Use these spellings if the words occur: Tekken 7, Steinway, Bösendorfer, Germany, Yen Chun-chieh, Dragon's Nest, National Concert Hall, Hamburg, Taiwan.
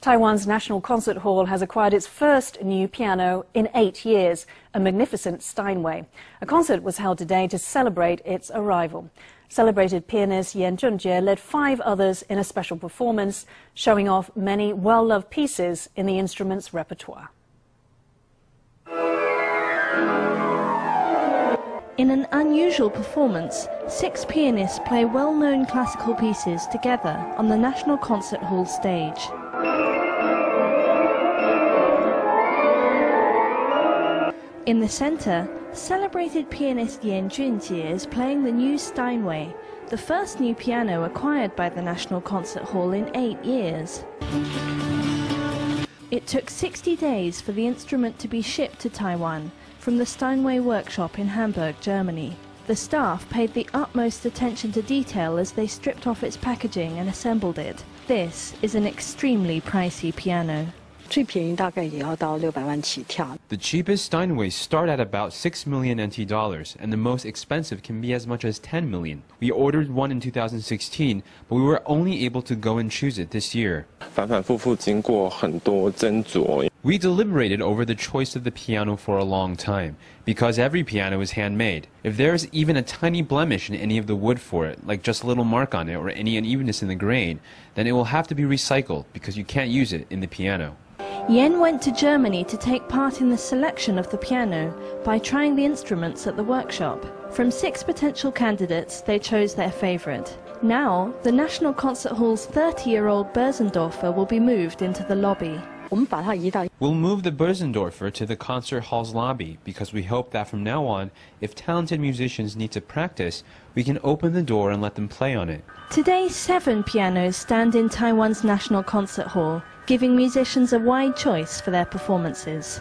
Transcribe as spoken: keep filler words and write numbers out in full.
Taiwan's National Concert Hall has acquired its first new piano in eight years, a magnificent Steinway. A concert was held today to celebrate its arrival. Celebrated pianist Yen Chun-chieh led five others in a special performance, showing off many well-loved pieces in the instrument's repertoire. In an unusual performance, six pianists play well-known classical pieces together on the National Concert Hall stage. In the centre, celebrated pianist Yen Chun-chieh is playing the new Steinway, the first new piano acquired by the National Concert Hall in eight years. It took sixty days for the instrument to be shipped to Taiwan from the Steinway workshop in Hamburg, Germany. The staff paid the utmost attention to detail as they stripped off its packaging and assembled it. This is an extremely pricey piano. The cheapest Steinways start at about six million N T dollars, and the most expensive can be as much as ten million. We ordered one in two thousand sixteen, but we were only able to go and choose it this year. We deliberated over the choice of the piano for a long time, because every piano is handmade. If there is even a tiny blemish in any of the wood for it, like just a little mark on it or any unevenness in the grain, then it will have to be recycled because you can't use it in the piano. Yen went to Germany to take part in the selection of the piano by trying the instruments at the workshop. From six potential candidates, they chose their favorite. Now, the National Concert Hall's thirty-year-old Bösendorfer will be moved into the lobby. We'll move the Bösendorfer to the concert hall's lobby because we hope that from now on, if talented musicians need to practice, we can open the door and let them play on it. Today, seven pianos stand in Taiwan's National Concert Hall, giving musicians a wide choice for their performances.